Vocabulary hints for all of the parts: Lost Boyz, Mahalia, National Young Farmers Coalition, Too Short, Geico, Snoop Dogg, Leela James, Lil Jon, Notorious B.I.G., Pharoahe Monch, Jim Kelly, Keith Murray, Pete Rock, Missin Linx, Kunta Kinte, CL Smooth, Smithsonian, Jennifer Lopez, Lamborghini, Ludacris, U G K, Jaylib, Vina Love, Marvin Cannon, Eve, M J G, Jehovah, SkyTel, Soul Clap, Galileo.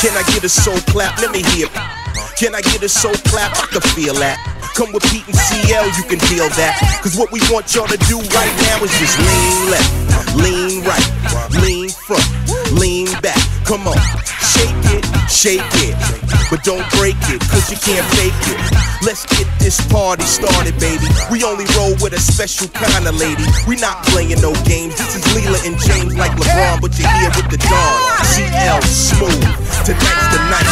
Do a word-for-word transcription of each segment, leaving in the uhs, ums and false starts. Can I get a soul clap? Let me hear it. Can I get a soul clap? I can feel that. Come with Pete and C L, you can feel that. Cause what we want y'all to do right now is just lean left, lean right, lean front, lean back. Come on, shake it, shake it, but don't break it, cause you can't fake it. Let's get this party started, baby. We only roll with a special kind of lady. We not playing no games. This is Leela and James like LeBron, but you're here with the Don. C L Smooth, tonight's the night.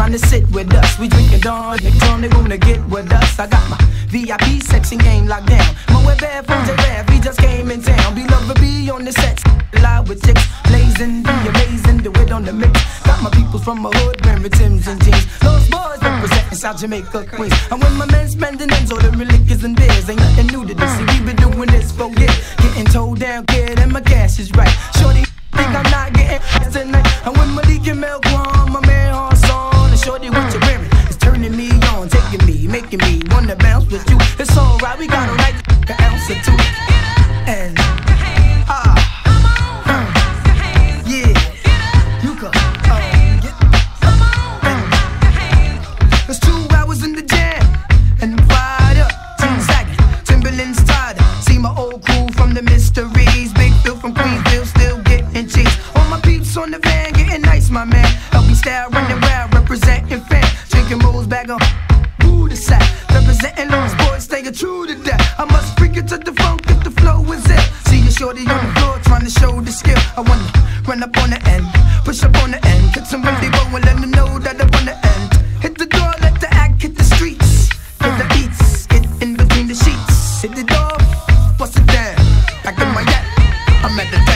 Trying to sit with us, we drinking Don, Don, they wanna get with us. I got my V I P section game locked down. My web bad phones are rare, we just came in town. Be love to be on the sets, live with chicks, blazing, be amazing, do it on the mix. Got my people from my hood, wearing Timbs and jeans. Lost Boyz representing South Jamaica, Queens. And when my men spending ends, ordering liquors and beers, ain't nothing new to this. See, we been doing this for years, getting told down, kid, and my cash is right. Shorty think I'm not getting tonight. And when my leaking milk on my man on song. Shorty, what you wearing? It's turning me on, taking me, making me wanna bounce with you. It's alright, we got a right to an ounce or two. And ah, uh, yeah, you go. Oh, it's two hours in the jam, and I'm fired up, team sagging, Timberland's tired. See my old crew from the Mysteries, Big Phil from Queensville, still getting cheese. All my peeps on the van, getting nice, my man. Help me style, running round. Representing fans, drinking rolls back on the sack. Representing Lost Boyz, staying true to that. I must freak it to the funk if the flow is it. See a shorty on the floor trying to show the skill. I wanna run up on the end, push up on the end, get some really bow and let them know that I wanna end. Hit the door, let the act hit the streets. Get the beats, get in between the sheets. Hit the door, bust it down. Back in my yacht, I'm at the town.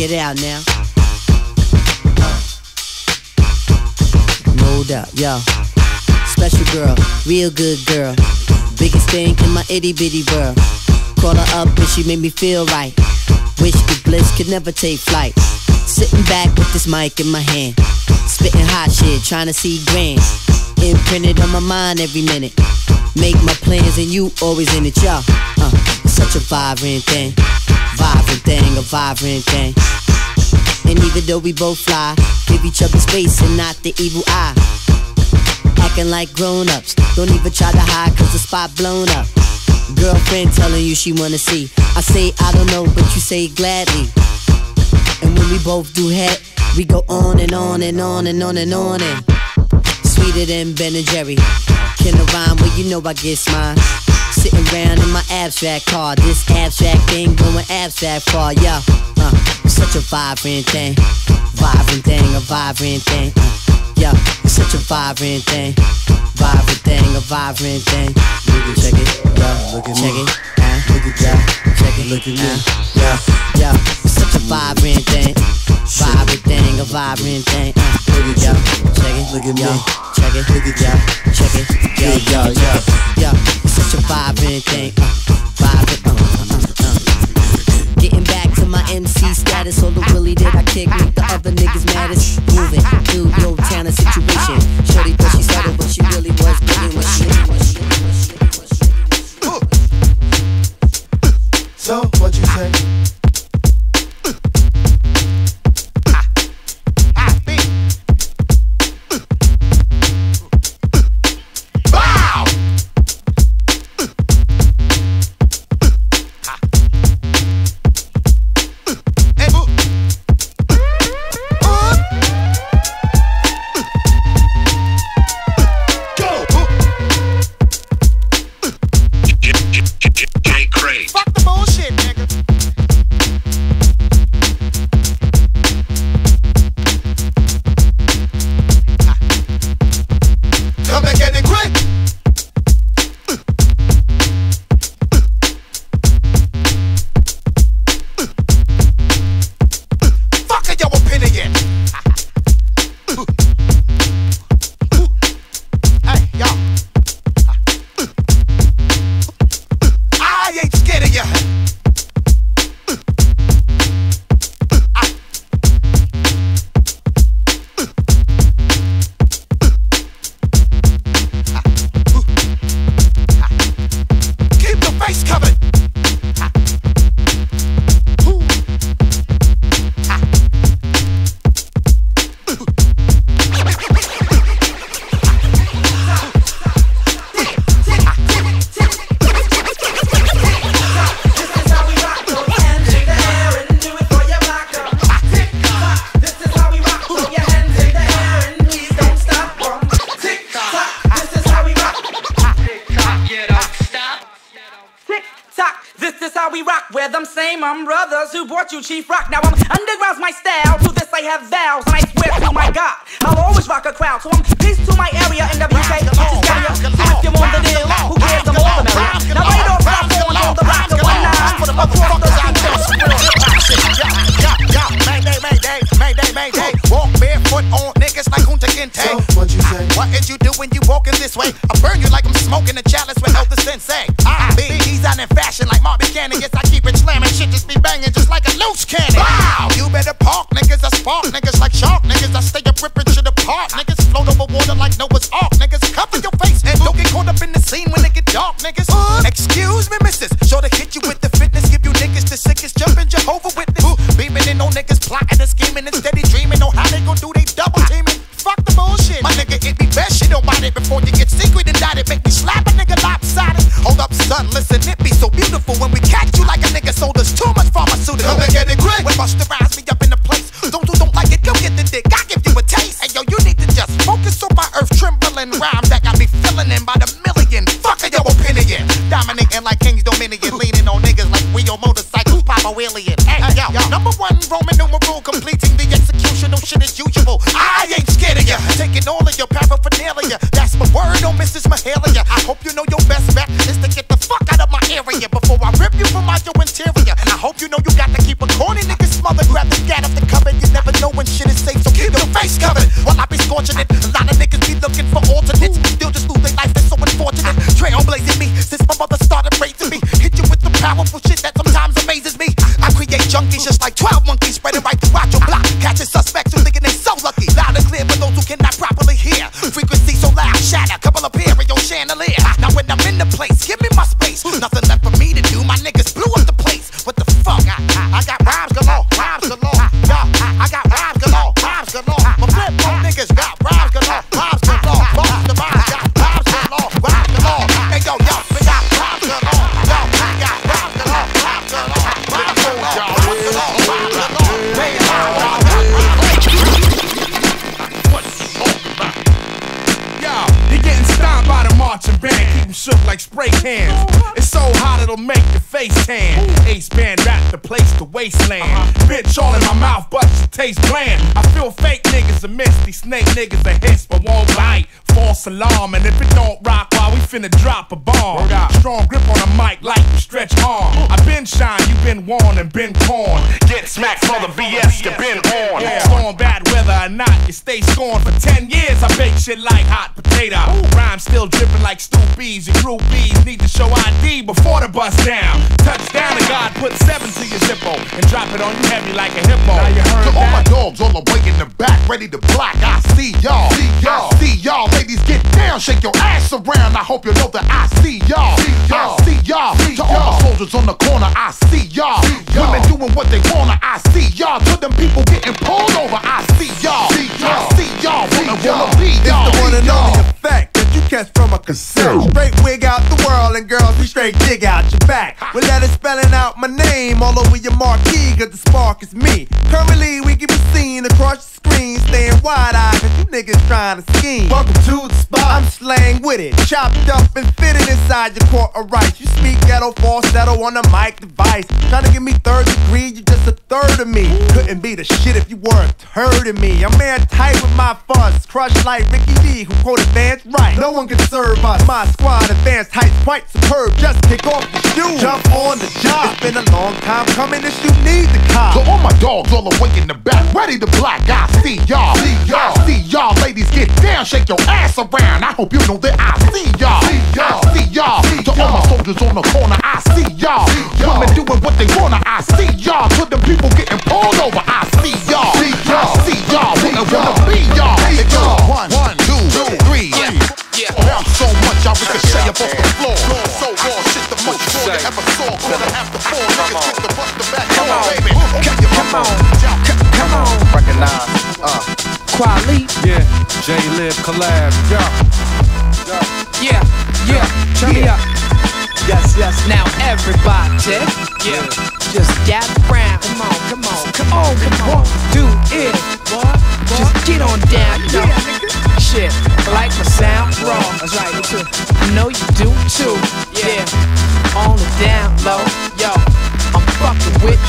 Get out now. Mold up, yo. Special girl, real good girl. Biggest thing in my itty bitty world. Call her up and she made me feel right. Wish the bliss could never take flight. Sitting back with this mic in my hand. Spitting hot shit, trying to see grand. Imprinted on my mind every minute. Make my plans and you always in it, y'all. Uh, it's such a vibrant thing. Vibrant thing, a vibrant thing. And even though we both fly, give each other space and not the evil eye. Acting like grown-ups, don't even try to hide cause the spot blown up. Girlfriend telling you she wanna see. I say I don't know, but you say gladly. And when we both do head, we go on and on and on and on and on and sweeter than Ben and Jerry. Can I rhyme? Well, you know I guess mine. Sitting round in my abstract car, this abstract thing going abstract far, yo. Uh, such a vibrant thing, vibrant thing, a vibrant thing. Uh, yo, such a vibrant thing, vibrant thing, a vibrant thing. Look at check it, yo, look at check me. It, uh, look at yo, check it, look at me, uh, yo, such a vibrant thing, vibrant thing, a vibrant thing. Uh, look at yo, check it, look at yo, me, check it, look at yo, check it, yo, yo, yo, yo. Such a vibrant thing, uh, vibrant, uh, uh, uh. Getting back to my M C status. All the willy that I kick make the other niggas maddest. Moving, new, no town and situation. Shorty thought she started, but she really was getting with shit. So, what you say? team, I'm brothers who brought you Chief Rock. Now I'm underground's my style, to this I have vows, and I swear to my God, I'll always rock a crowd. So I'm peace to my area in W K, which is Gaia. And if you're on the deal, who cares, I'm all the merrier. Now right off, I'm going on the rock of one nine, across the country. Walk barefoot on niggas like Kunta Kinte. So what'd you say? What did you do when you walking this way? I burn you like I'm smoking a chalice with Elder Sensei. I be designing fashion like Marvin Cannon. Yes, I keep it slamming. Shit just be banging just like a loose cannon. Wow! You better park, niggas. I spark niggas like shark niggas. I stay up ripping shit apart. Niggas float over water like Noah's Ark. Niggas cover your face and don't get caught up in the scene when it get dark, niggas. Uh, excuse me, missus. Sure to hit you with the fitness. Give you niggas the sickest. Jumping Jehovah Witness. Uh, beaming in on niggas. Plotting and scheming and steady dreaming on how they gon' do they double teaming. Fuck the bullshit. My nigga, it be best shit on it before you get secret and dot it. Make me slap a nigga lopsided. Hold up, son, listen, it be so beautiful when we catch you like a nigga sold us too much pharmaceutical. Come and get it quick. When Busta Rhymes me up in the place, don't do don't like it, go get the dick. I give you a taste. And yo, you need to just focus on my earth trembling rhyme that got me feeling in by the million. Fuck your opinion. Dominating like King's Dominion, leaning on niggas like we on motorcycles, pop a wheelie. Hey, yo, number one Roman numeral, completing the execution. No shit as usual. I ain't scared of ya. Taking all of your paraphernalia. That's my word on Missus Mahalia. I hope you know your best bet is to get the fuck out of my area before I rip you from out your interior. I hope you know you got to keep a corny nigga smothered. Grab the scat off the cupboard. You never know when shit is safe, so keep your face covered. While I be scorching it, a lot of niggas be looking for alternates. Still just lose their life, that's so unfortunate. Trailblazing me since my mother started raising me. Hit you with the powerful shit that sometimes amazes me. I create junkies just like twelve monkeys, spreading right throughout your block. Catching suspects who thinking they so lucky. Loud and clear for those who cannot properly hear. Frequency so loud, shatter, couple up here in your chandelier. Now when I'm in the place, give me my space. Nothing left for me to do, my niggas blew up the place. What the fuck? I, I, I got rhymes galore, rhymes galore. Yo, I, I got rhymes galore, rhymes galore. My flip phone niggas got rhymes galore, rhymes galore. Boss the rhymes got rhymes galore, rhymes galore. Hey yo, yo, we got rhymes galore. Yo, I got rhymes galore, rhymes galore. Rhymes galore, rhymes galore, rhymes galore. Hey, rhymes galore. Stomped by the marching band, keep them shook like spray cans. It's so hot it'll make your face tan. Ace band rap the place to wasteland. Uh-huh. Bitch all in my mouth, but she tastes bland. I feel fake niggas amidst these snake niggas that hiss but won't bite. False alarm, and if it don't rock, why we finna drop a bomb. Strong grip on a mic like you stretch arm. I been shine, you been worn and been torn. Get smacked for the B S, you been on. Yeah. Storm bad weather or not, you stay scorned for ten years. I bake shit like hot potato. Rhyme still dripping like stoopies and groupies. Need to show I D before the bus down. Touchdown and God put seven to your zippo and drop it on you heavy like a hippo. Now you heard to that? All my dogs all the way in the back, ready to black. I see y'all, see y'all, see y'all. Ladies get down, shake your ass around. I hope you know that I see y'all, I see y'all. To all my soldiers on the corner, I see y'all. Women doing what they wanna, I see y'all. To them people getting pulled over, I see y'all, I see y'all. Wanna wanna be y'all. It's the one and only effect that you catch from a cassette. Straight wig out the world, and girls, we straight dig out your back. We're letting spelling out my name all over your marquee, cause the spark is me. Currently, we can be seen across the screen, staying wide-eyed, cause you niggas trying to scheme. Welcome to the spot, I'm slang with it, chopped up and fitted inside your court of rights. You speak ghetto falsetto on the mic device, trying to give me third degree, you just a third of me. Couldn't be the shit if you weren't hurting me. I'm airtight with my funds, crushed like Ricky D, who quoted Vance Wright. No one can serve us. My squad advanced heights quite superb. Just kick off the shoe, jump on the job. It's been a long time coming. This you need the cop. So all my dogs all the way in the back, ready to black. I see y'all, see y'all, I see y'all. Ladies get down, shake your ass around. I hope you know that I see y'all, see y'all, I see y'all. To all my soldiers on the corner, I see y'all. Women doing what they wanna, I see y'all. To the people getting pulled over, I see y'all, see y'all, I see y'all. Wanna wanna be y'all. It goes one, one, two, three. Yeah. Yeah. Around so much, I ricochet up off the floor. So raw, shit the most raw you ever saw. Gonna have to fall, niggas get the bust the back. Come on, baby, come on, come on. Recognize, uh, Quali. Yeah, Jaylib collab. Yeah, yeah, yeah. Turn me up. Yes, yes. Now everybody, yeah, just gather round. Come on, come on, come on, come on. Do it, what? Just get on down, yo. Shit, I like my sound raw. That's right, you too. I know you do too. Yeah, on the down low, yo. I'm fucking with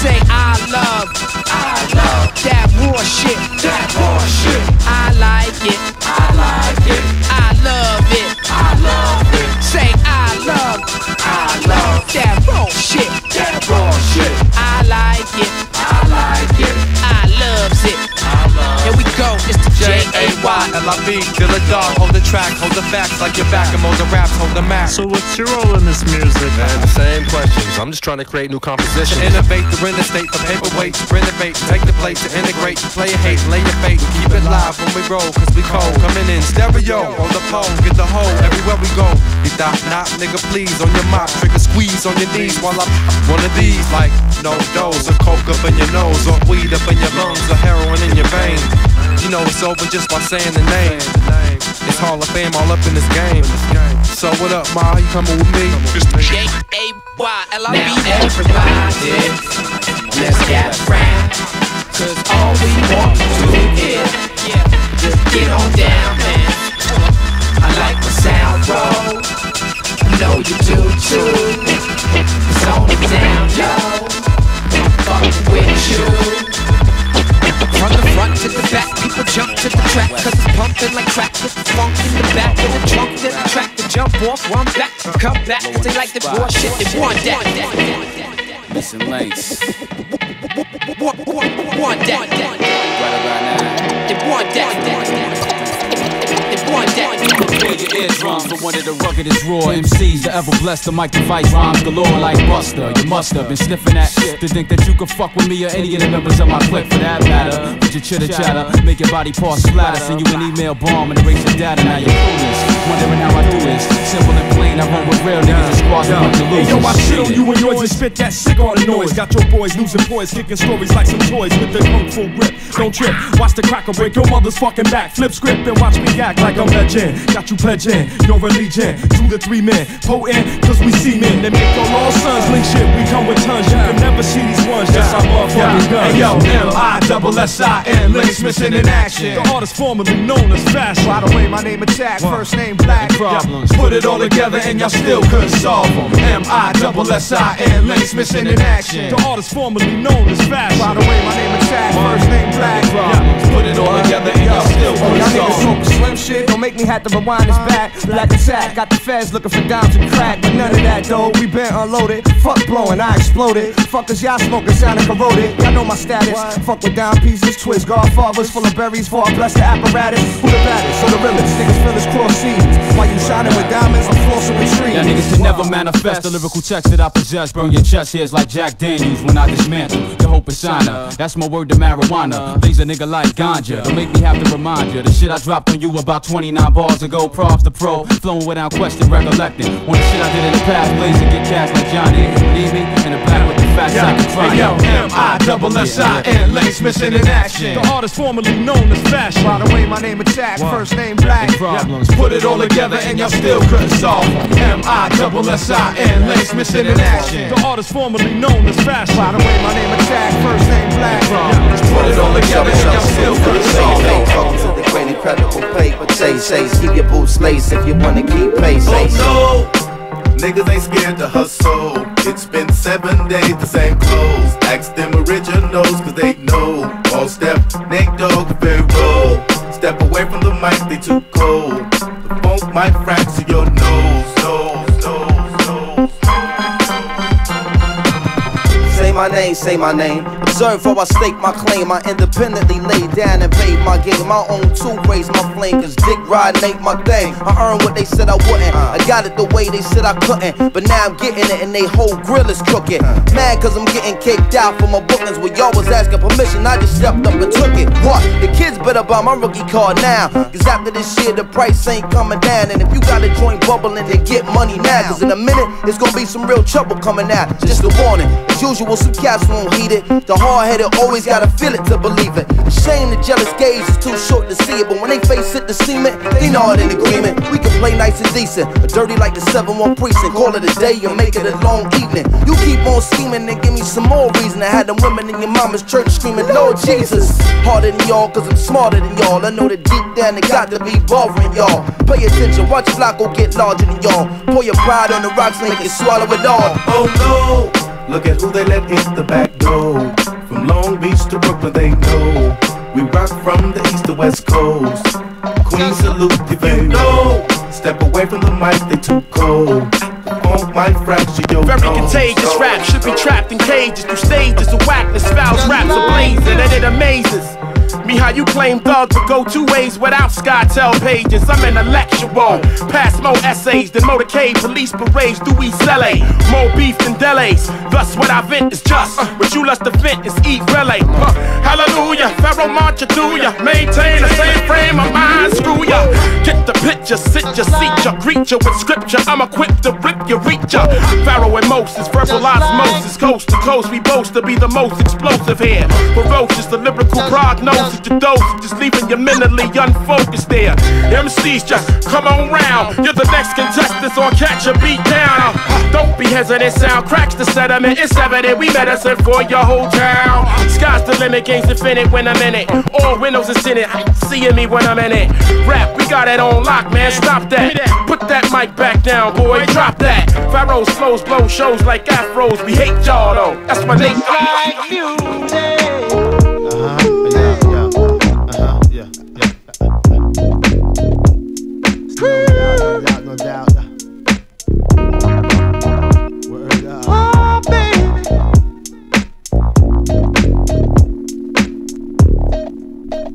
say I love, I love that war shit, that war shit. I like it, I like it. I love it, I love it. Say I love, I love that raw shit, that raw shit. I like it, I like it. I loves it, I love. Here we go, it's the J A Y L I B. Till a dog, hold the track, hold the facts like your back, and hold the raps, hold the math. So what's your role in this music? Man, the same questions. I'm just trying to create new compositions. To innovate, to renovate, for paperweight, to renovate, take the place, to integrate, to play your hate, lay your fate, keep it live when we roll, cause we cold. Coming in stereo, on the pole, get the hole, everywhere we go. You thought not, nigga, please, on your mop, trigger squeeze on your knees while I'm one of these, like no dose, or coke up in your nose, or weed up in your lungs, or heroin in your veins. You know it's over just by saying the name. It's Hall of Fame all up in this game. So what up, Ma? You coming with me? J A Y L I B. Now everybody, let's get round, cause all we want to do is just get on down, man. I like the sound roll, you know you do too. It's on the down, yo. Fuck with you. From the front to the back, people jump to the track, cause it's pumping like crack, it's funk in the back, and the trunk to the track, the jump off, one back, come back, cause they like the bullshit, they want that, listen lace, want that, want that, they want that, raise your eardrums for one of the ruggedest raw M Cs that ever blessed the mic device. Rhymes galore like Busta. You must have been sniffing that shit to think that you could fuck with me or any of the members of my clique for that matter. With your chitter chatter, make your body parts splatter, send you an email bomb and erase your data. Now you're clueless, wondering how I do this. Simple and plain, I run with real niggas and squads and bunch of losers. Hey yo, I shit on you and yours and spit that cigar noise. Got your boys losing boys, kicking stories like some toys with the kung fu grip. Don't trip, watch the cracker break your mother's fucking back. Flip script and watch me act like I'm legend. Got you pledging your religion. Two to three men, potent, cause we see men. They make your all sons link shit. We come with tons. You can never see these ones. That's our motherfucking guns. Hey yo, M I double S I N, links missing in action. The hardest formerly known as fashion. By the way, my name attack, first name black. Problems. Put it all together and y'all still couldn't solve them. M I double S I N, links missing in action. The hardest formerly known as fashion. By the way, my name attack, first name black. Problems. Put it all together and y'all still couldn't solve them. Slim shit, don't make me have to rewind this back. Black attack, got the feds looking for dimes and crack. But none of that though, we been unloaded. Fuck blowing, I exploded. Fuckers, y'all smoking, sounding corroded. Y'all know my status. Fuck with dime pieces, twists, godfathers full of berries for a blessed apparatus. Who the baddest? So the realest niggas feel us cross seasons. While you shining with diamonds, I'm flossing with trees. Y'all niggas can never manifest the lyrical text that I possess. Burn your chest hairs like Jack Daniels when I dismantle your whole persona. That's my word to marijuana. Laser nigga like ganja. Don't make me have to remind you the shit I dropped on you about twenty-nine bars ago. Props to pro, flowing without question, recollecting on the shit I did in the past. Blaze and get cash like Johnny. Leave me in the back with the facts I can try. Yo, M I double S I N, links missing in action. The artist formerly known as fashion. By the way, my name attack, first name black. Problems. Put it all together and y'all still couldn't solve them. M I double S I N, links missing in action. The artist formerly known as fashion. By the way, my name attack, first name black. Problems. Put it all together and y'all still couldn't solve them. Incredible play, but say, say, keep your boots laced if you wanna keep pace. Oh no, niggas ain't scared to hustle. It's been seven days, the same clothes. Ask them originals, cause they know. All step, Nate Dogg, very roll. Step away from the mic, they too cold. The funk might fracture your nose, nose, nose, nose. Say my name, say my name. Observe how I stake my claim. I independently lay down and paid my game. My own two raised my flame, cause dick riding ain't my thing. I earned what they said I wouldn't. I got it the way they said I couldn't. But now I'm getting it and they whole grill is crooked. Mad cause I'm getting kicked out for my bookings. When y'all was asking permission, I just stepped up and took it. What? The kids better buy my rookie card now, cause after this year the price ain't coming down. And if you got a joint bubbling, then get money now, cause in a minute it's gonna be some real trouble coming out. Just a warning, as usual some cats won't heed it. The hard-headed always gotta feel it to believe it. The shame, the jealous gaze is too short to see it. But when they face it, the semen, they nod in agreement. We can play nice and decent, but dirty like the seven one precinct. Call it a day and make it a long evening. You keep on scheming and give me some more reason. I had them women in your mama's church screaming, Lord Jesus. Harder than y'all, cause I'm smarter than y'all. I know that deep down it got to be bothering y'all. Pay attention, watch your flock go get larger than y'all. Pour your pride on the rocks, make it swallow it all. Oh no! Look at who they let hit the back door. From Long Beach to Brooklyn, they know. We rock from the east to west coast. Queen salute, if you know. Step away from the mic, they too cold. All my fracture, yo. Very contagious rap should be trapped in cages. Through stages of whackness, fouls, raps are blazing, and it amazes me how you claim thugs would go two ways without SkyTel pages. I'm an intellectual, pass more essays than motorcade police parades through East L A. More beef than delays, thus what I vent is just. What you lust to vent is eat relay. Huh. Hallelujah, Pharaoh march through ya. Maintain the same frame of mind, screw ya. Get the picture, sit ya, seat ya, greet ya with scripture. I'm equipped to rip ya, reach ya. Pharaoh and Moses, verbal osmosis, coast to coast. We boast to be the most explosive here. Ferocious, the lyrical prognosis. Your dose, just leaving you mentally unfocused there. M Cs just come on round. You're the next contestant, or catch a beat down. Don't be hesitant, sound cracks the sediment. It's evident we medicine for your whole town. Sky's the limit, game's infinite when I'm in it. All windows is in it, seeing me when I'm in it. Rap, we got it on lock, man, stop that. Put that mic back down, boy, drop that. Pharaoh's flows blow shows like afros. We hate y'all though, that's why they like you. No doubt. Word up. Oh, baby.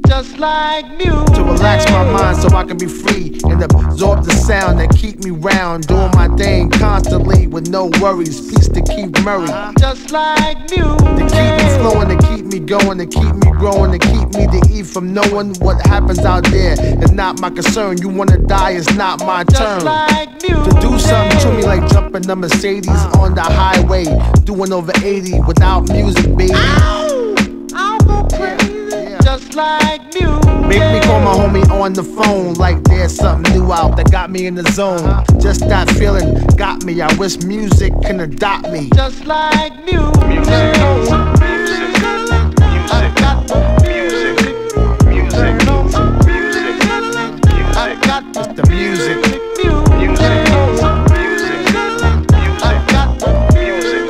Just like music. To relax my mind so I can be free and absorb the sound that keep me round. Doing my thing constantly with no worries. Peace to Keith Murray. Just like music. To keep me flowing, to keep me going, to keep me growing, to keep me to eat from knowing what happens out there is not my concern. You wanna die, it's not my turn. Like to do something to me like jumping the Mercedes uh, on the highway, doing over eighty without music, baby. Ow, I'll go crazy, yeah, yeah. Just like music. Make me call my homie on the phone like there's something new out that got me in the zone. Just that feeling got me. I wish music can adopt me. Just like music. Music, music, music. Music, music, music, music. I got the music. Music, music, music. I got music.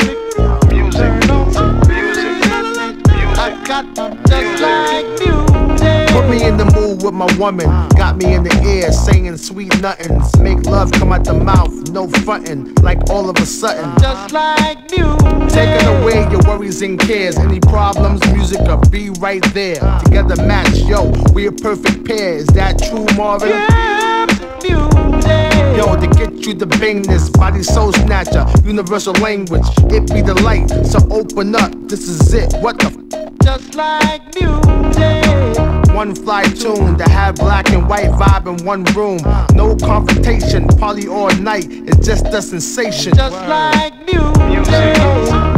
Music, music, music. I got just like music. Put me in the mood with my woman, got me in the air saying sweet nothings. Make love come out the mouth, no frontin', like all of a sudden. Just like music. Taking away your worries and cares. Any problems, music will be right there. Together match, yo, we a perfect pair. Is that true, Marvin? Yeah, music. Yo, to get you the bingness, body soul snatcher, universal language. It be the light, so open up, this is it, what the f. Just like music. One fly tune to have black and white vibe in one room. No confrontation, party all night, it's just a sensation. Just like music. Music.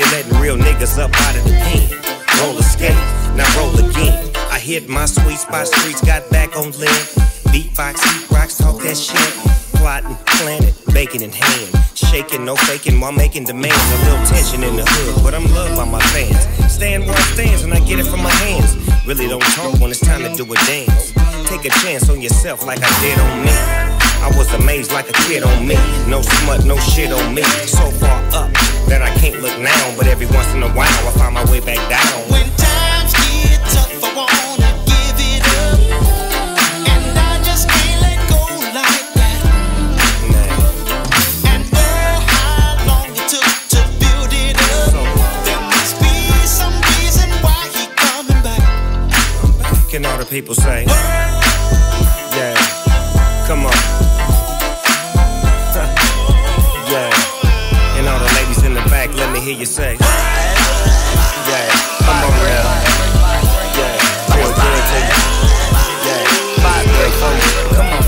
They letting real niggas up out of the pen. Roll a skate, now roll again. I hit my sweet spot, streets got back on lead. Beatbox, eat rocks, talk that shit. Plotting, planning, baking in hand. Shaking, no faking while making demands. A little tension in the hood, but I'm loved by my fans. Stand where I stand and I get it from my hands. Really don't talk when it's time to do a dance. Take a chance on yourself like I did on me. I was amazed like a kid on me. No smut, no shit on me. So far up that I can't look now. But every once in a while I find my way back down. When times get tough, I wanna give it up. And I just can't let go like that. And oh, how long it took to build it up. There must be some reason why he coming back. Can all the people say? Yeah, come on. Yeah, and all the ladies in the back, let me hear you say. Yeah, come on now. Yeah, I'm gonna do it to you. Yeah, vibrate for me. Come on.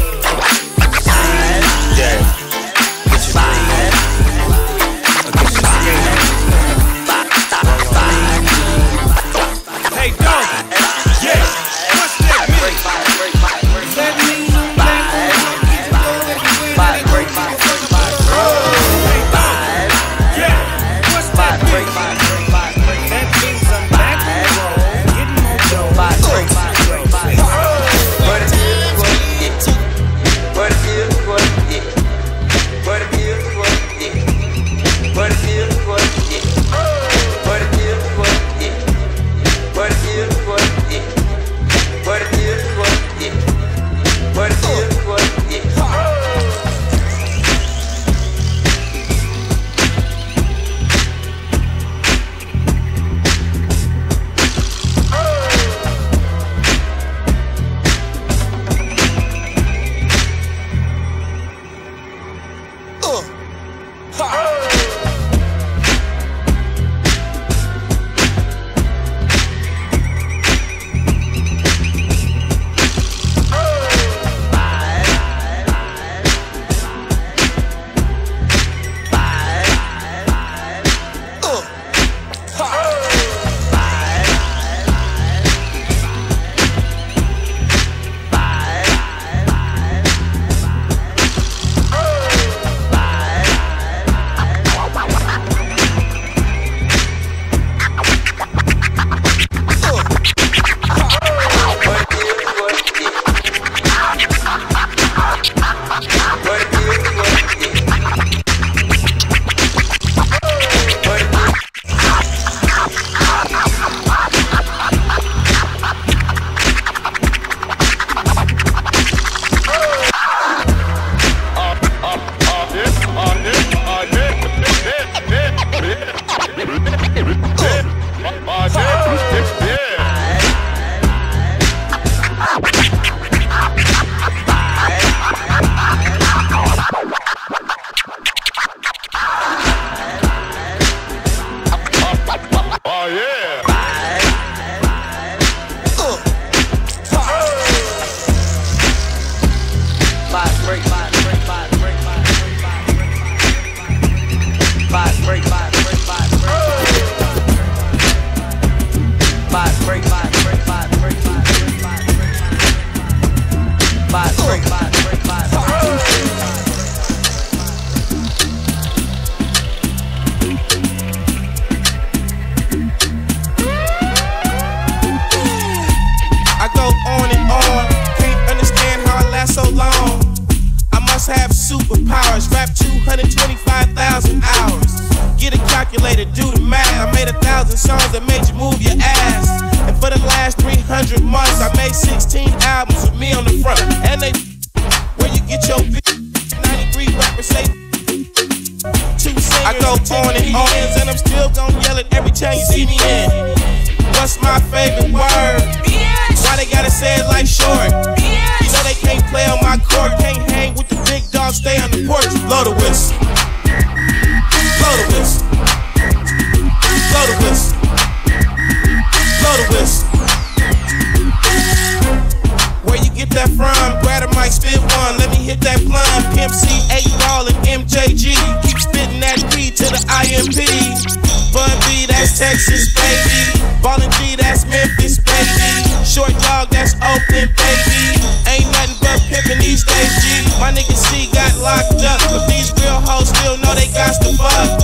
Yeah, get your thing on. Get your thing on. Hey, dog. Yeah, what's that mean? Let me M C eight ball and M J G. Keep spitting that P to the I M P. But Texas, baby. Ballin' G, that's Memphis, baby. Short Dog, that's Oakland, baby. Ain't nothing but pimpin' these days, G. My nigga C got locked up, but these real hoes still know they got to fuck.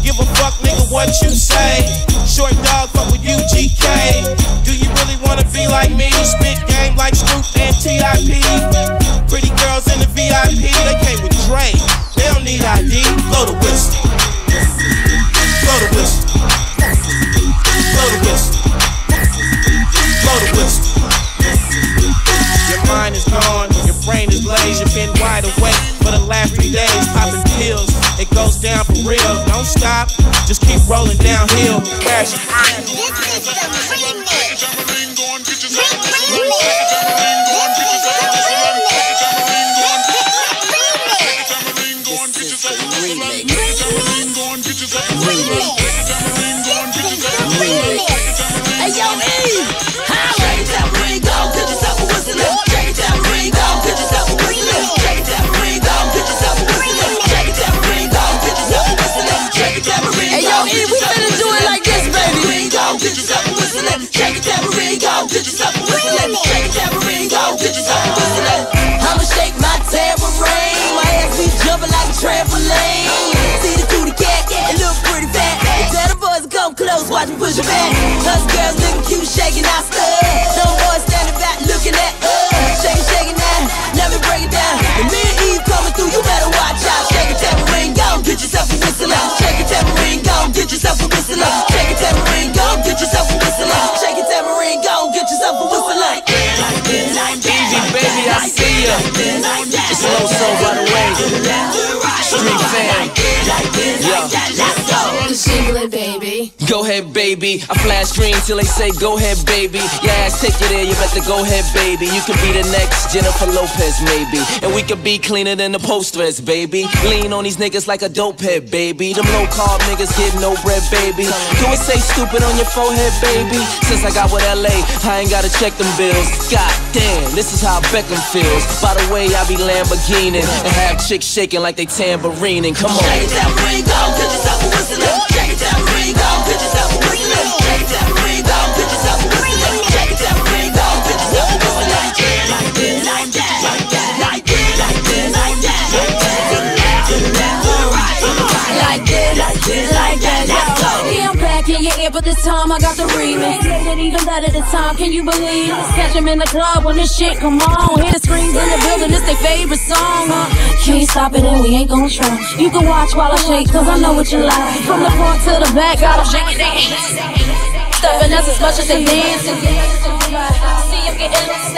Give a fuck, nigga, what you say. Short Dog, fuck with U G K. Do you really wanna be like me? Spit game like Snoop and T I P. Pretty girls in the V I P, they came with Dre. They don't need I D. Blow the whistle. Blow the whistle. Blow the whistle. Blow the whistle. Your mind is gone, your brain is glazed. You've been wide awake for the last three days, popping pills. It goes down for real. Don't stop, just keep rolling downhill. Crash. This is the remix. This is the remix. I'ma shake my tambourine. My ass be jumping like a trampoline. See the cootie cat, it look pretty fat. Tell the boys come close, watch me push it back. Us girls looking cute, shaking our stuff. No boys standing back looking at us. Shake it, shake it now, let me break it down. The me and Eve coming through, you better watch out. Shake a tambourine, go get yourself a whistle up. Shake a tambourine, go get yourself a whistle up. Shake a tambourine, go get yourself a whistle up. Shake a tambourine, go get yourself a whistle up. Baby, I see ya. It's low soul by the way. Street fan. Yeah. Let's go. Baby. Go ahead, baby. I flash dream till they say go ahead, baby. Your ass take you there, you better go ahead, baby. You could be the next Jennifer Lopez, maybe. And we could be cleaner than the posters, baby. Lean on these niggas like a dope head, baby. Them low carb niggas get no bread, baby. Do it say stupid on your forehead, baby. Since I got with L A, I ain't gotta check them bills. God damn, this is how Beckham feels. By the way, I be Lamborghini and have chicks shaking like they tambourining. Come on. Shake it down, ring go, get yourself a whistle up. Shake it down, ring go, get yourself a whistle up. Shake it down, ring go, get yourself a whistle up. Shake it down, ring go, get yourself a whistle up. Like it, like it, like that, like that, like it, like it, like that, like that, like that, like it, like it, like that. Let's go. Yeah, I'm back in your ear, but this time I got the remix. Even better this time, can you believe it? Catch them in the club when this shit come on. Hear the screams in the building, it's their favorite song. Huh? Can't stop it and we ain't gon' try. You can watch while I shake, cause I know what you like. From the front to the back, got them shaking their hands. Stepping us as much as they dancing. See you getting loose.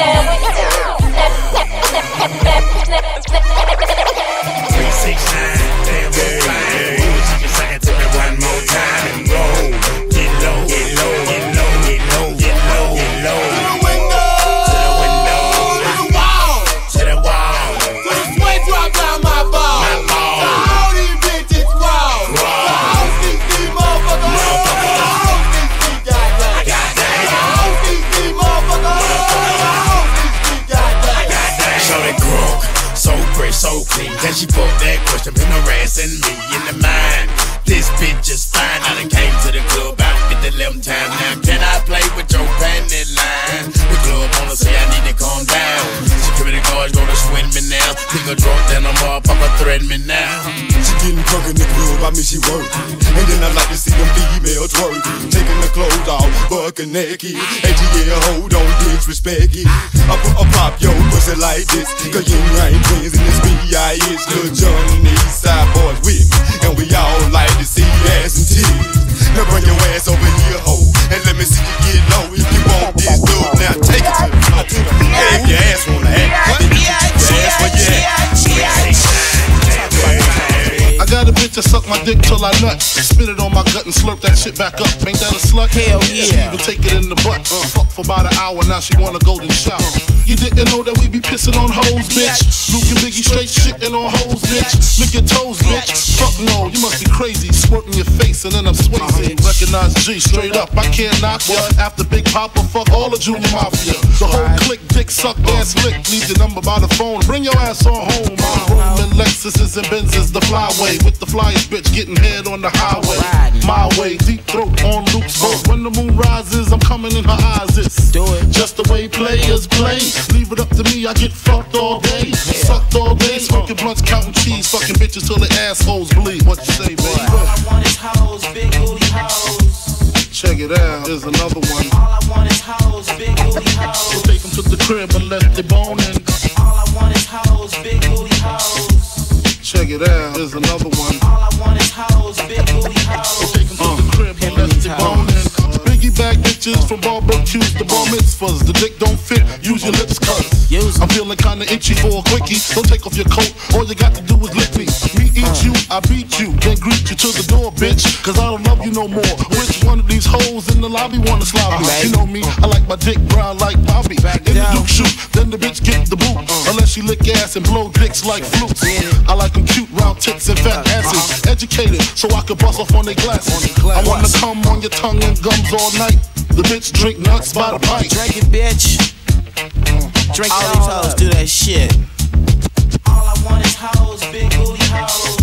three six nine, damn, it's fine. Ooh, she just like it to me one more time and roll. Get low, get low, get low. So clean, cause she fucked that question, been harassing me in the mind. This bitch is fine, I done came to the club about fifty eleven times. Now can I play with your panty line? The club wanna say I need to calm down. Security guards gonna swing me now. Nigga drunk, then I'm all papa threaten me now. She getting drunk in the club, I mean she work. And then I like to see them females work. Taking the clothes off, fucking naked. And yeah, hold on, disrespect it. I put a pop yo pussy like this, cause you ain't twins in this B I G Lil Jon and these side boys with me, and we all like to see ass and titties. Now bring your ass over here, ho, and let me see you get low. If you want this dude, now take it to the floor. Hey, if your ass wanna act, then you get your ass where you at. I got a bitch that suck my dick till I nut, spit it on my gut and slurp that shit back up. Ain't that a slut? Hell yeah. She take it in the butt. Uh, fuck for about an hour, now she wanna golden shower. You didn't know that we be pissing on hoes, bitch. Luke and Biggie straight shitting on hoes, bitch. Lick your toes, bitch. Fuck no, you must be crazy. Squirting your face and then I'm swaying. Recognize G straight up, I can't knock ya. After Big Papa, fuck all the Junior Mafia. The whole clique, dick, suck, ass, lick. Need your number by the phone, bring your ass on home. I'm rolling Lexuses and Benzes, the flyway. With the flyest bitch, getting head on the highway. My way, deep throat on Luke's diamond in her eyes is. Do it. Just the way players play. Leave it up to me, I get fucked all day. Yeah. Sucked all day, smoking blunts, counting cheese. Fucking bitches till the assholes bleed. What you say, boy? All I want is hoes, big booty hoes. Check it out, there's another one. All I want is hoes, big booty hoes. Take them to the crib unless they're boning. All I want is hoes, big booty hoes. Check it out, there's another one. All I want is hoes, big booty hoes. Take them to the crib unless they're boning. Bag bitches from barbecues to bar mitzvahs. The dick don't fit, use your lips cuz I'm feeling kinda itchy for a quickie. Don't take off your coat, all you got to do is lick me. Me eat you, I beat you, then greet you to the door, bitch. Cause I don't love you no more. Which one of these hoes in the lobby wanna slob you? You know me, I like my dick brown like Bobby. In the Duke shoot, then the bitch get the boot. Unless she lick ass and blow dicks like flutes. I like them cute, round tits and fat asses. Educated, so I could bust off on their glasses. I wanna come on your tongue and gums all night. The bitch drink nuts by the pipe. Drink it, bitch. Drink all it. All these hoes do that shit. All I want is hoes, big booty hoes.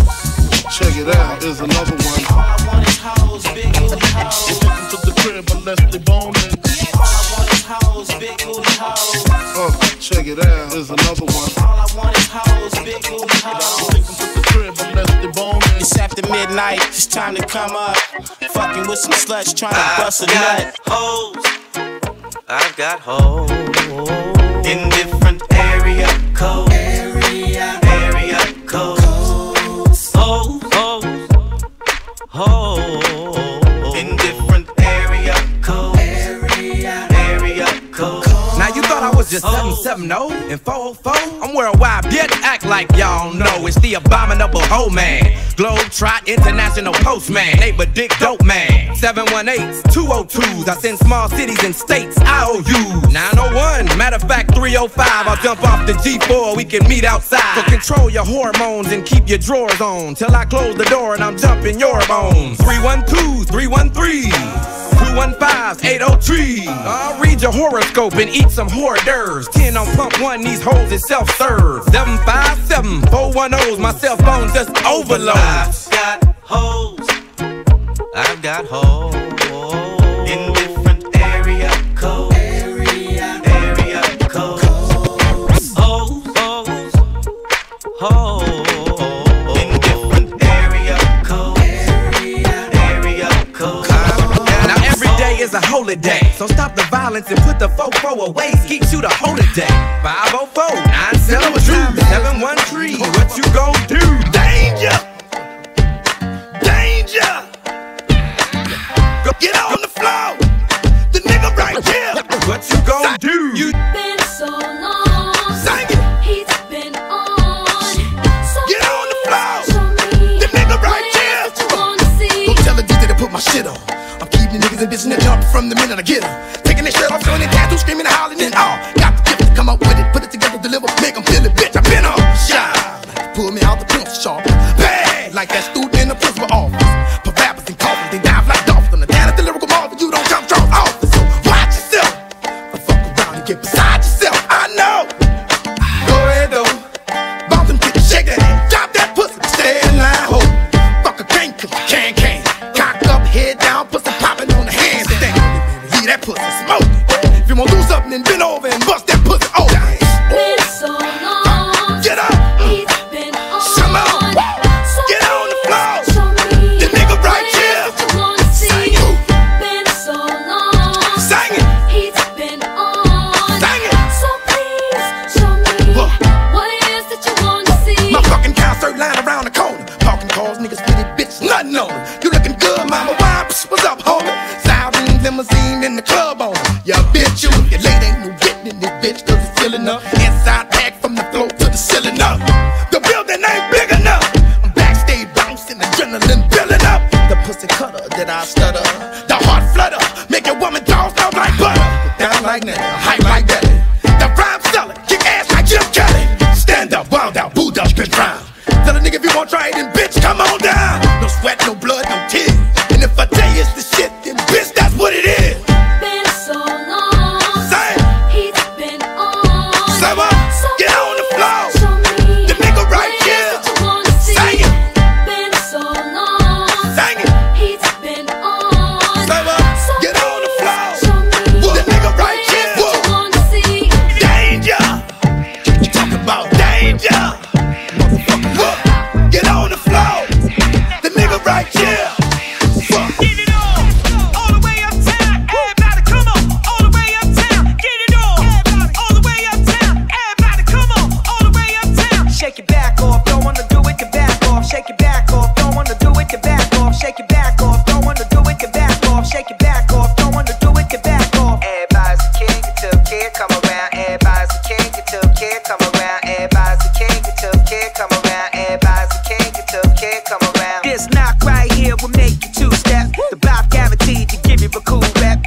Check it out, there's another one. All I want is hoes, big booty hoes. Take them to the crib unless they boning. All I want is hoes, big booty hoes. Uh, check it out, there's another one. All I want is hoes, big booty hoes. Take them to the crib unless they boning. It's after midnight, it's time to come up. Fucking with some sluts, trying to bust a nut. Hoes, I've got hoes in different area codes. Area, area codes. Hoes, hoes, hoes in different area codes. Area, area codes. Now you thought I was just seven seven oh and four oh four? I'm worldwide, bitch, act like y'all know. It's the abominable hoe man. Globetrot, international postman, neighbor dick dope man. seven one eights, two oh twos, I send small cities and states, I O Us. nine oh one, matter of fact three oh five, I'll jump off the G four, we can meet outside. So control your hormones and keep your drawers on, till I close the door and I'm jumping your bones. three one twos, three one threes. two one fives, eight oh three. I'll read your horoscope and eat some hors d'oeuvres. ten on pump one, these hoes is self-serve. seven five seven, four one ohs, my cell phone just overload. I've got hoes, I've got hoes in different area codes. Area, area codes. Hoes, hoes, hoes. It's a holiday, so stop the violence and put the fofo away. Skeet you the holiday. five oh four, nine seven two, seven one three. What you gon' do? Danger! Danger! Go get on the floor! The nigga right here! What you gon' do? You been so long. Sing it! He's been on. So get on the floor! The nigga right here! Don't tell the D J to put my shit on. The niggas and bitches and jumping from the minute I get them. Taking their shirt off, showing their tattoo, screaming and hollering and all. Got the gift to come up with it, put it together, deliver, make them feel it, bitch. I've been on shine. Pull me out the pencil sharp. Bang! Like that student in the principal office. Put rappers and coffins, they dive like dolphins. The down at the lyrical mall, but you don't jump drunk off. So watch yourself. Or fuck around and get beside yourself. I know. Go ahead, though. Bounce them bitches, shake that ass. Drop that pussy, stay in line, ho. Fuck a gang, cause you can't. Pussy smoke. If you wanna do something, then bend over and bust that pussy open. Been so long. Get up. He's been on. Come on. So get on the floor. The nigga right here. Sing it. Been so long. Sing it. He's been on. Sing it. So please show me what, what it is that you wanna see. My fucking concert line around the corner. Parking cars, niggas, pretty bitch, nothing on it. You looking good, mama? Why? What's up, homie? Limousine in the club on her. Yeah, bitch, you lookin' late, ain't no getting in this bitch, cause it's filling up. Inside back from the floor to the ceiling up. The building ain't big enough. I'm backstage bouncing, adrenaline building up. The pussy cutter, did I stutter? The heart flutter, make your woman dogs down like butter. Down like that, hype like that. The rhyme seller, kick ass like Jim Kelly. Stand up, wound out, booed up, bitch round. Tell a nigga if you want to try it, then bitch, come on down. No sweat, no blood, no tears. And if I tell you it's the shit, then bitch, that's what it is. Been so long. Same. He's been on. Summer, so get on the floor. Show me the nigga right here. Sing it. Been so long. Sing it. He's been on. Summer, so get on the floor. Show me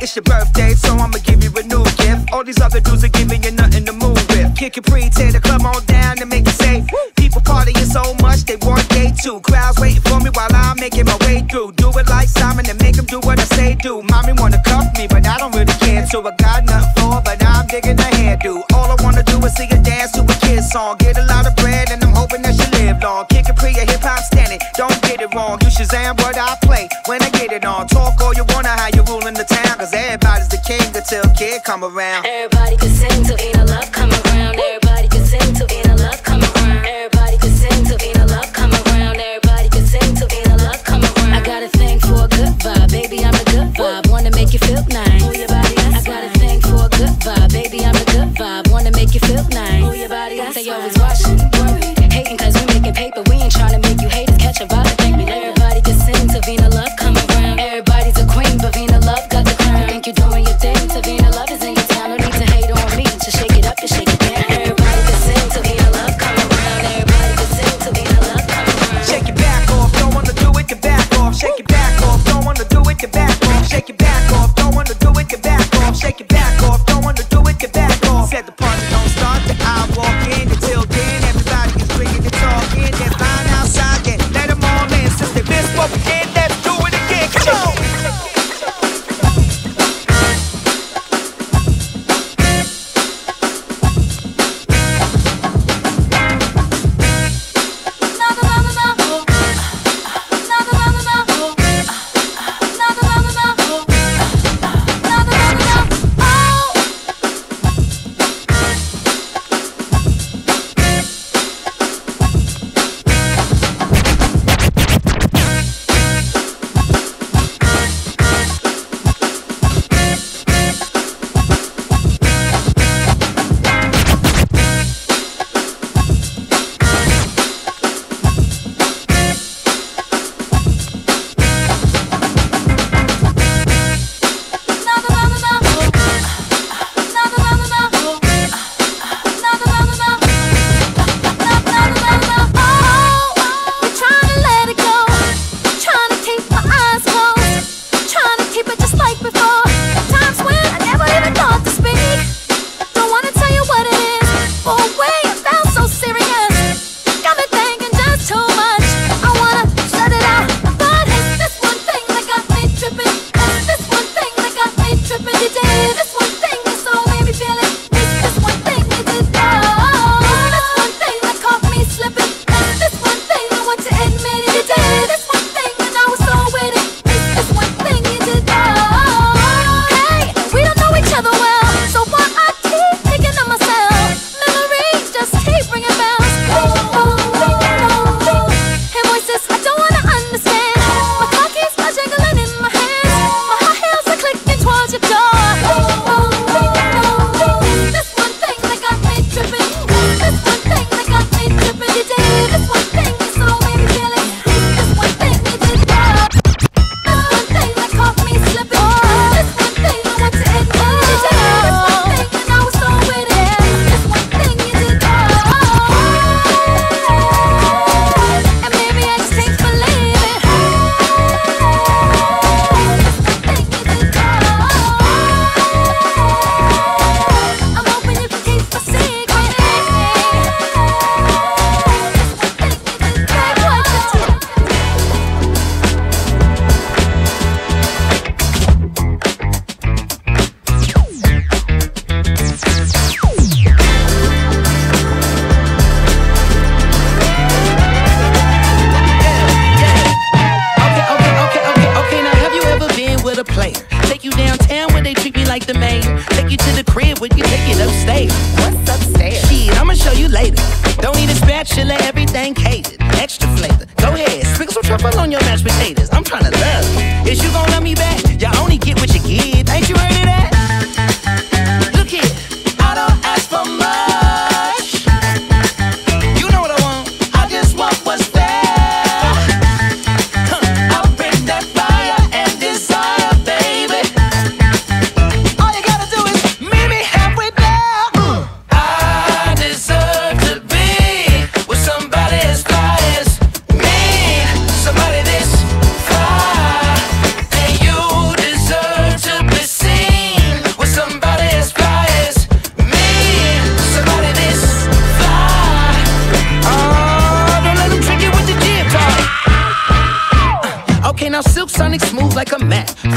It's your birthday, so I'ma give you a new gift. All these other dudes are giving you nothing to move with. Kick it free, tear the club on down and make it safe. People partying so much, they want day two. Crowds waiting for me while I'm making my way through. Do it like Simon and make them do what I say do. Mommy wanna cuff me, but I don't really care. So I got nothing for, but I'm digging the hairdo. All I wanna do is see you dance to a kid's song. Get a lot of bread and I'm hoping that you live long. Kick it free, a hip-hop standing, don't get it wrong. You Shazam what I play when I get it on. Talk all you wanna, how you ruling the town. Cause everybody's the king until kid come around. Everybody can sing till ain't a love come around. Everybody can sing till ain't a love come around. Everybody can sing till ain't a love come around. Everybody can sing till ain't a love come around. I got a thing for a good vibe, baby, I'm a good vibe. Wanna make you feel nice. Ooh, your body, I got a thing for a good vibe, baby, I'm a good vibe. Wanna make you feel nice. Ooh, your body, that's they always watching, hating cause we making paper. We ain't trying to make you haters catch a vibe. Tavina love come around. Everybody's a queen, but Vina love got the crown. You think you're doing your thing, Tavina love is in your town. No need to hate on me, just shake it up and shake it down. Everybody can sing, Tavina love come around. Everybody can sing, Tavina love come around. Shake your back off, don't wanna do it, your back off. Shake your back off, don't wanna do it, your back off. Shake your back off, don't wanna do it, your back off. Shake your back off, don't wanna do it, your back off. Said the party don't start, the I walk in. Until then, everybody is drinking and talking. They're fine outside, yeah, let them all in. Since they missed what we did. You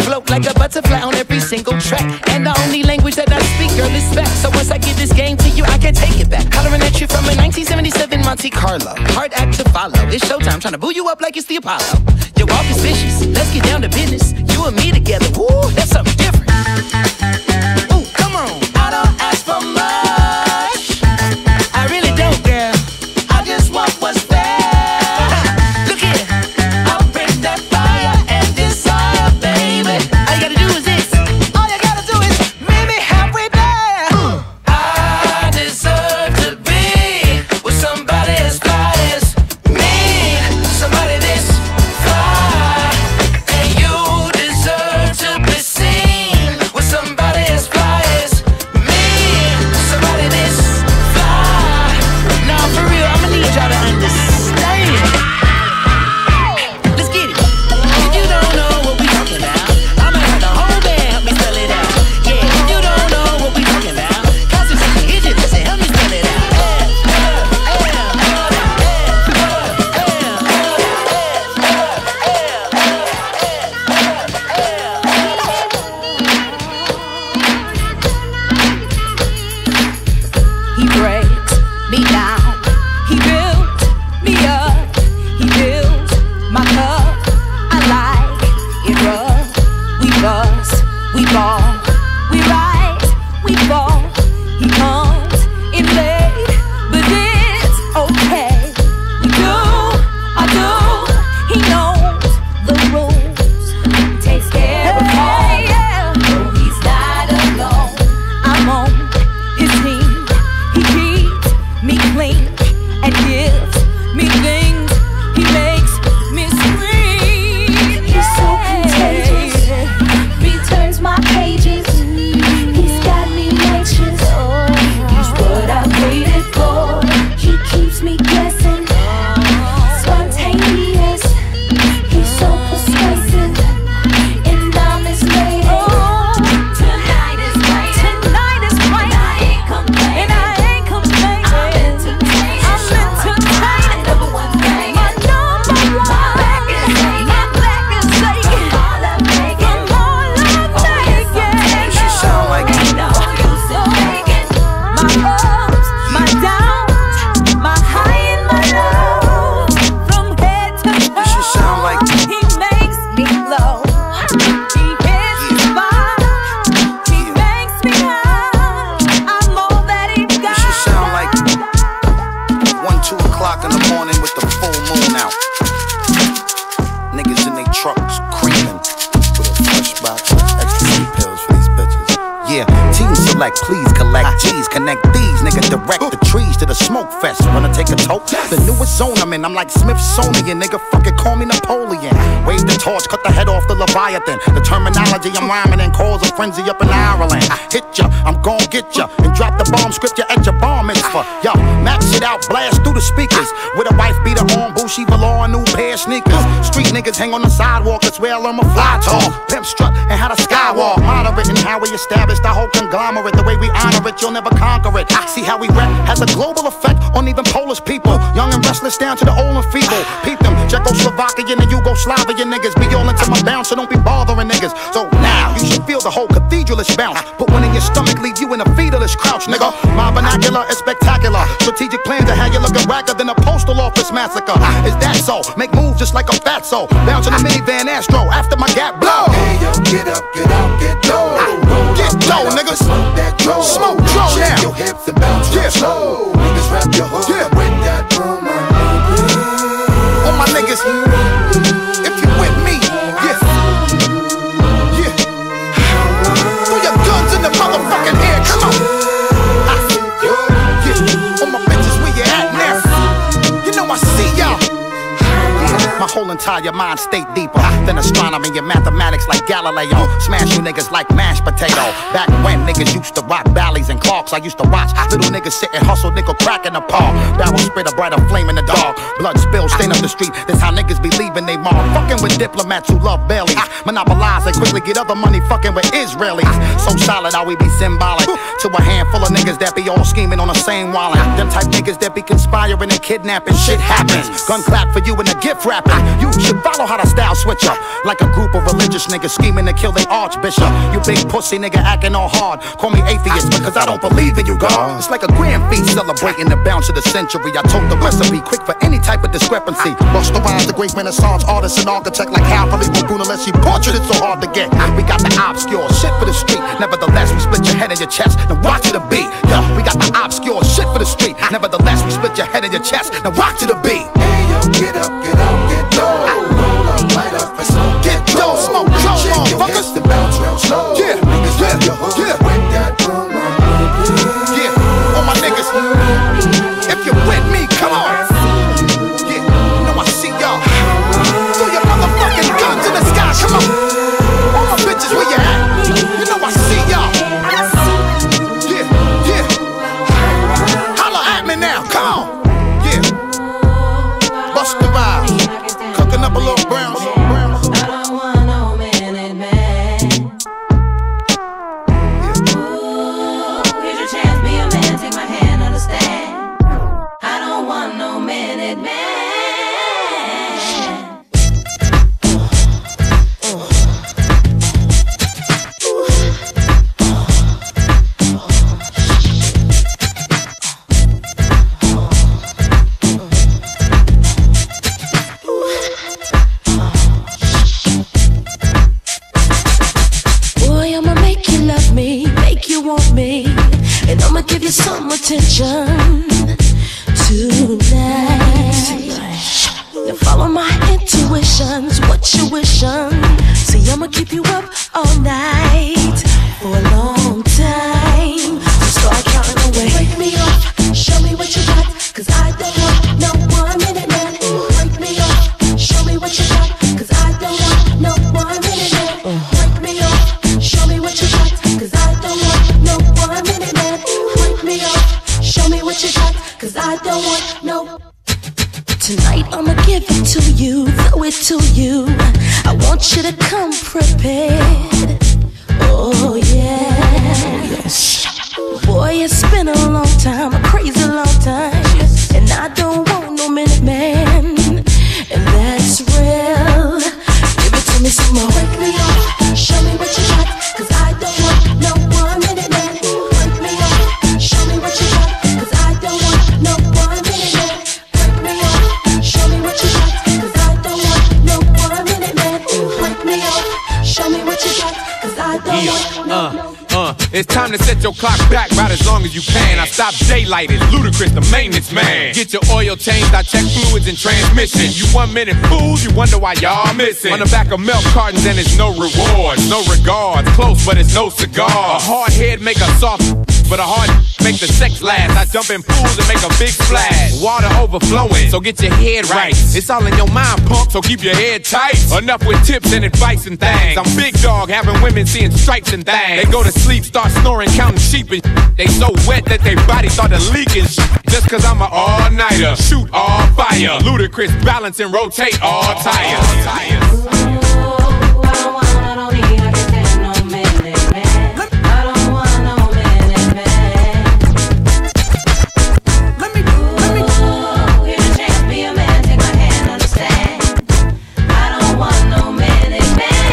Float like a butterfly on every single track. And the only language that I speak, girl, is facts. So once I give this game to you, I can't take it back. Hollering at you from a nineteen seventy-seven Monte Carlo. Hard act to follow. It's showtime, trying to boo you up like it's the Apollo. Your walk is vicious. Let's get down to business. You and me together. Woo, that's something different. Ooh, come on. I don't ask for much. I really don't, girl. I just want what's there. Ha, look here. I'll bring that fire and desire, baby. All you gotta do is this. All you gotta do is meet me halfway there. Mm. I deserve to be with somebody as fly as me. Somebody this fly. And you deserve to be seen with somebody as fly as me. Somebody this fly. Now for real, I'ma need y'all to understand. Let's get it. If you don't know what we talking about, I'ma have the whole band help me spell it out. Yeah, if you don't know what we talking about, concentrate your idiot, listen, help me spell it out. He breaks me down. He builds me up. He fills my cup. I like it rough. We bust, we ball, we rise, we fall. He comes in late, but it's okay. We do, I do. He knows the rules. Takes care of all. No, he's not alone. I'm on his team. He keeps me clean and gives me things. He makes me scream. He's so contagious. Returns my pages. He's got me anxious. He's what I waited for. He keeps me guessing. Spontaneous. He's so persuasive. And I'm his lady. Tonight is right. Tonight is right. And I ain't complaining. And I ain't complaining. I'm entertaining. I'm entertaining. Number one thing. My number one. My black is taken. My black is taken. From all I'm making. From all I'm making. She sound like me now. My ups, my downs, my high and my low. From head to toe. She sound like me. He makes me low. He hits the spot. He makes me high. I'm all that he got. She sound like one, two o'clock in the morning with the full moon out. Niggas in they trucks creaming with a fresh box of ecstasy pills for these bitches. Yeah, team select, please collect G's, connect these, nigga, direct the trees to the smoke fest. Wanna take a toke? The newest zone I'm in, I'm like Smithsonian, nigga, fucking call me Napoleon. Wave the torch, cut the head off the Leviathan. The terminology I'm rhyming and cause a frenzy up in Ireland. I hit ya, I'm gon' get ya, and drop the bomb scripture at your bar mitzvah. Yo, max it out, blast through the speakers. With a wife beater on, Bushi velour, a new pair of sneakers. Street niggas hang on the sidewalk, that's where I learn my fly talk. Pimp strut and how to skywalk. Moderate and how we established our whole conglomerate. The way we honor it, you'll never conquer it. I see how we rap has a global effect on even Polish people. Young and restless down to the old and feeble. Peep them, Czechoslovakian and Yugoslavian niggas. Be all into my bounce, so don't be bothering niggas. So now, you should feel the whole cathedralish bounce. Put one in your stomach, leave you in a fetalish crouch, nigga. My vernacular is spectacular. Strategic plans to have you looking wacker than a postal office massacre. Is that so? Make moves just like a fat soul. Bounce in a minivan Astro after my gap blow. Hey yo, get up, get out, get low. Roll get low, right niggas. Smoke that dro. Smoke dro now. Shake your hips and bounce yeah. Slow. Niggas wrap your hood yeah. With that drummer. All my niggas, if you with me, yeah, yeah. Throw your guns in the motherfucking air, come on. Ah, yeah. All my bitches, where you at now? You know I see y'all. My whole entire mind state deeper than astronomy and mathematics like Galileo. Smash you niggas like mashed potato. Back when niggas used to rock valleys and Clarks, I used to watch little niggas sit and hustle, nigga crack in the paw. Barrel spit a brighter flame in the dark. Blood spills, stain up the street. That's how niggas be leaving they mark. Fucking with diplomats who love bellies. Monopolize and quickly get other money fucking with Israelis. So solid, I we be symbolic to a handful of niggas that be all scheming on the same wallet. Them type niggas that be conspiring and kidnapping. Shit happens. Gun clap for you and a gift wrapping. You You should follow how to style switch up. Like a group of religious niggas scheming to kill their archbishop. You big pussy nigga acting all hard. Call me atheist because I don't believe in you, God. It's like a grand feast celebrating the bounce of the century. I told the recipe quick for any type of discrepancy. Busta Rhymes, the great Renaissance artist and architect. Like how Philippe Laguna lets you portrait it's so hard to get. We got the obscure shit for the street. Nevertheless, we split your head and your chest. Now watch it a beat. Yeah, we got the obscure shit for the street. Nevertheless, we split your head and your chest. Now watch it a beat. Hey yo, get up, get up, get low. Roll up, light up, and smoke. Get low, smoke, blow, motherfuckers. The bounce real slow. Yeah, yeah, yeah. Yeah, all my niggas. If you with me, come on. Yeah, no, I see y'all. Throw your motherfucking guns in the sky. Come on, all my bitches, where you at? You know I see y'all. Yeah, yeah. Holla at me now. Come on. Busta Rhymes, cooking up a little brown. I don't want no minute man. Ooh, here's your chance, be a man, take my hand, understand. I don't want no minute man. Boy, I'ma make you love me, make you want me, and I'ma give you some attention tonight. Now follow my intuitions, what you wishing? See, I'ma keep you up all night for a long time. So start counting away. Wake me up, show me what you got, 'cause I don't want no one minute man. Wake me up, show me what you got, 'cause I don't want no one minute man. Wake me up, show me what you got, 'cause I don't want no one minute man. Wake me up, show me what you got, 'cause I don't want no. Tonight I'ma give it to you, throw it to you. I want you to come prepared. Oh yeah. Boy, it's been a long time, a crazy long time, and I don't want no minute man, and that's real. Give it to me some more. Wake me up, show me what you got, 'cause I don't want no one minute man. Wake me up, show me what you got, 'cause I don't want no one minute man. Wake me up, show me what you got, 'cause I don't want no one minute man. Wake me up, show me what you got, 'cause I don't want no. Uh. Uh, it's time to set your clock back right as long as you can. I stop daylighting, Ludacris, the maintenance man. Get your oil changed, I check fluids and transmission. You one minute fools, you wonder why y'all missing. On the back of milk cartons and it's no reward. No regards, close but it's no cigar. A hard head make a soft, but a hard make the sex last. I jump in pools and make a big splash. Water overflowing, so get your head right. It's all in your mind, punk, so keep your head tight. Enough with tips and advice and things. I'm big dog, having women seeing stripes and things. They go to sleep, start snoring, counting sheep and they so wet that their body started leaking. Just 'cause I'm an all-nighter, shoot all fire. Ludacris, balance and rotate all tires. Ooh, I don't want, I don't need, I can stand no minute man. I don't want no minute man. Let me, let me. Ooh, here's a chance, be a man, take my hand, understand. I don't want no minute man.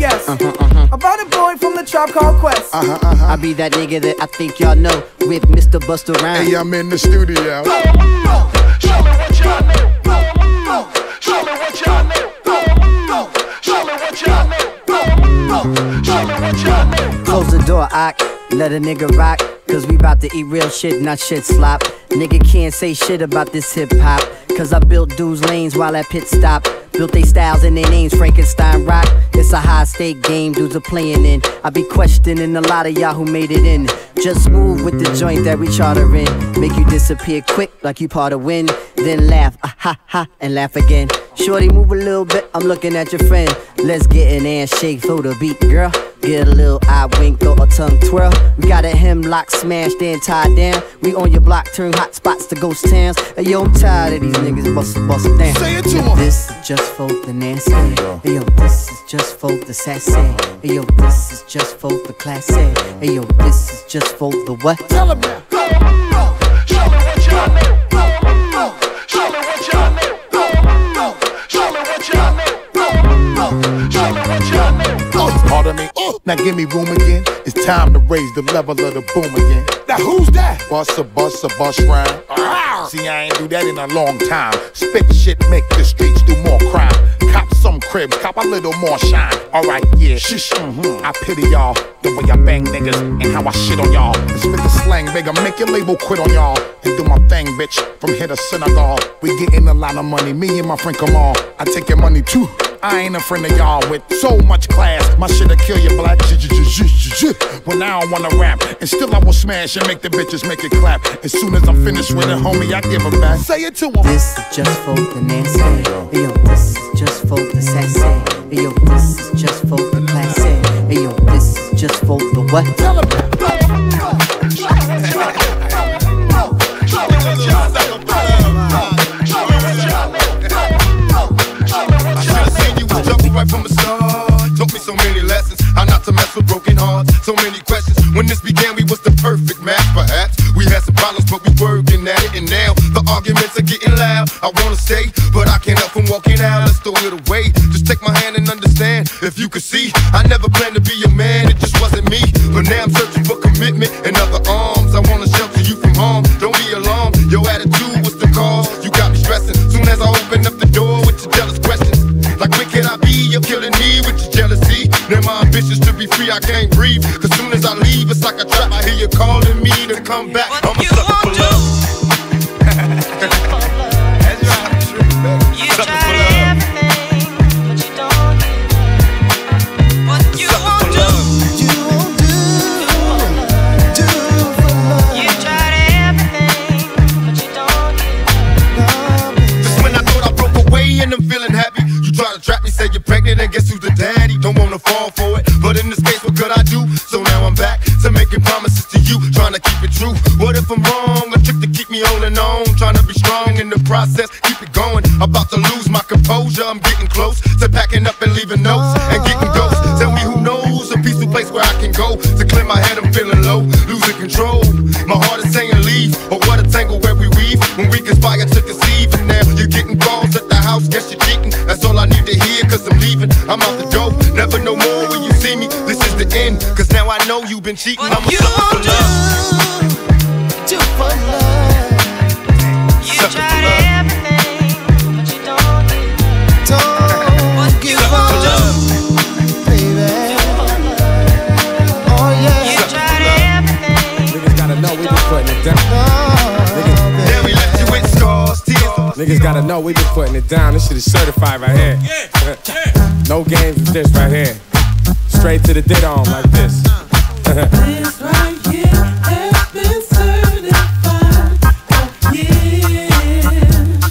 Yes. Uh-huh, uh-huh. About a boy from the Tribe Called Quest. Uh-huh, uh-huh. I be that nigga that I think y'all know with Mister Busta Rhymes. Hey, I'm in the studio. Show me what y'all know. Show me what y'all know. Show me what y'all know. Show me what y'all know. Close the door, Ock. Let a nigga rock. 'Cause we bout to eat real shit, not shit slop. Nigga can't say shit about this hip hop. 'Cause I built dudes lanes while at pit stop. Built they styles and they names, Frankenstein rock. It's a high stake game dudes are playing in. I be questioning a lot of y'all who made it in. Just move with the joint that we chartering. Make you disappear quick like you part of wind. Then laugh, ah ha ha, and laugh again. Shorty move a little bit, I'm looking at your friend. Let's get an ass shake, throw the beat, girl. Get a little eye wink, throw a tongue twirl. We got a hymn. hemlock smashed and tied down. We on your block, turn hot spots to ghost towns. Hey, yo, I'm tired of these niggas bust bust down. Say it to em. This is just for the nasty. Hey, yo, this is just for the sassy. Hey, yo, this is just for the classy. Hey, yo, this is just for the what? Tell em now. Go, go, show me what y'all mean. Go, go, show me what y'all mean. Go, go, show me what y'all mean. Go, go, show me what y'all mean. Oh, pardon me. Oh. Now give me room again. It's time to raise the level of the boom again. Now who's that? Bust a bust a bust rhyme. Ah. See, I ain't do that in a long time. Spit shit, make the streets do more crime. Cop some cribs, cop a little more shine. Alright, yeah, shh, mm-hmm. I pity y'all. The way I bang niggas and how I shit on y'all. And spit the slang, bigger, make your label quit on y'all. And do my thing, bitch, from here to Senegal. We getting a lot of money, me and my friend Kamal. I take your money too. I ain't a friend of y'all with so much class. My shit'll kill you black. When I don't wanna rap, and still I will smash and make the bitches make it clap. As soon as I'm finished with it, homie, I give it back. Say it to him. This is just for the nasty. Hey, yo, this is just for the sassy. Hey, yo, this is just for the classy. Hey, yo, this is just for the what? Tell him. Right from the start, taught me so many lessons, how not to mess with broken hearts. So many questions. When this began, we was the perfect match. Perhaps we had some problems, but we working at it. And now the arguments are getting loud. I wanna stay, but I can't help from walking out. Let's throw it away. Just take my hand and understand. If you could see, I never planned to be a man. It just wasn't me. But now I'm searching for commitment and other arms. I wanna shelter you from harm. Don't be alarmed. Your attitude was the cause. You got me stressing. Soon as I open up the door with your jealous questions. Like when can I be? You're killing me with your jealousy. Now my ambitions to be free, I can't breathe. Cause soon as I leave, it's like a trap. I hear you calling me to come back. What I'm a sucker for love. That's right. You try everything, but you don't get what you won't do. You won't do, do for love. You tried everything, but you don't get. Just when I thought I broke away and I'm feeling happy. Try to trap me, say you're pregnant, and guess who's the daddy? Don't wanna fall for it, but in this case, what could I do? So now I'm back to making promises to you, trying to keep it true. What if I'm wrong? A trick to keep me on and on, trying to be strong in the process, keep it going. About to lose my composure, I'm getting close to packing up and leaving notes and getting ghosts. Tell me who knows a peaceful place where I can go to clear my head. I'm feeling low, losing control. My heart is saying leave, or what a tangle where we weave when we conspire to conceive. And now you're getting calls at the house, guess you're cheating. That's all I need to hear, cause I'm leaving. I'm out the door, never no more when you see me. This is the end, cause now I know you've been cheating. What I'm a sucker for love. Do for love. You sucker tried love. Everything, but you don't get. Don't what give up for love, baby. Oh yeah. You tried everything. Niggas gotta know we been putting it down. Niggas, now we left you with scars, tears. Niggas gotta know we been putting it down. This shit is certified right here. Yeah, yeah. No games with this right here. Straight to the dead arm like this. This right here has been certified for years.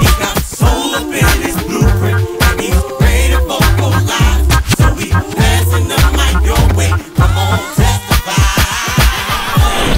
He got soul up in his blueprint, and he's ready for four lives. So we passing the mic your way. Come on, testify.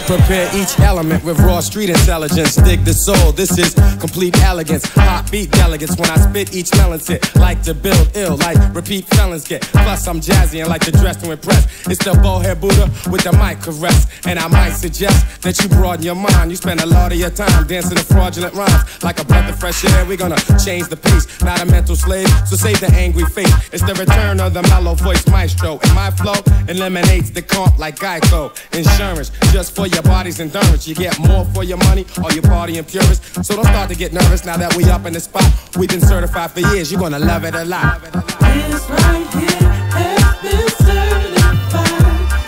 Prepare each element with raw street intelligence. Dig the soul, this is complete elegance. Hot beat delegates when I spit each melon sit. Like to build ill, like repeat felons get. Plus I'm jazzy and like to dress to impress. It's the bald head Buddha with the mic caress. And I might suggest that you broaden your mind. You spend a lot of your time dancing to fraudulent rhymes. Like a breath of fresh air, we gonna change the pace. Not a mental slave, so save the angry face. It's the return of the mellow voice maestro. And my flow eliminates the comp like Geico. Insurance, just for your your body's endurance. You get more for your money or your party and purist. So don't start to get nervous now that we up in the spot. We've been certified for years. You're gonna love it a lot. This right here has been certified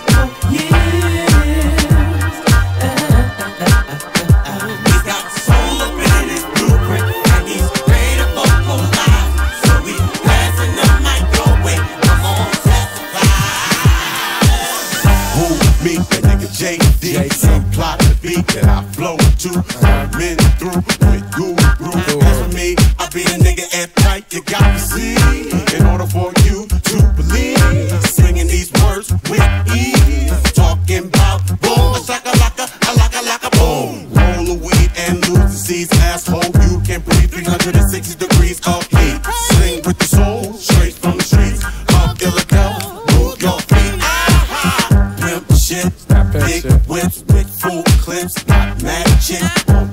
for years. He's got soul up in his blueprint, and he's ready for four lives. So we passing the mic your way. Come on, testify. Who me? That nigga J D. Plot the beat that I flow to. I've been through with guru. As for me, I be a nigga at night. You got to see. In order for you to believe, singing these words with ease. Snap that shit. Big whips with full clips, not magic.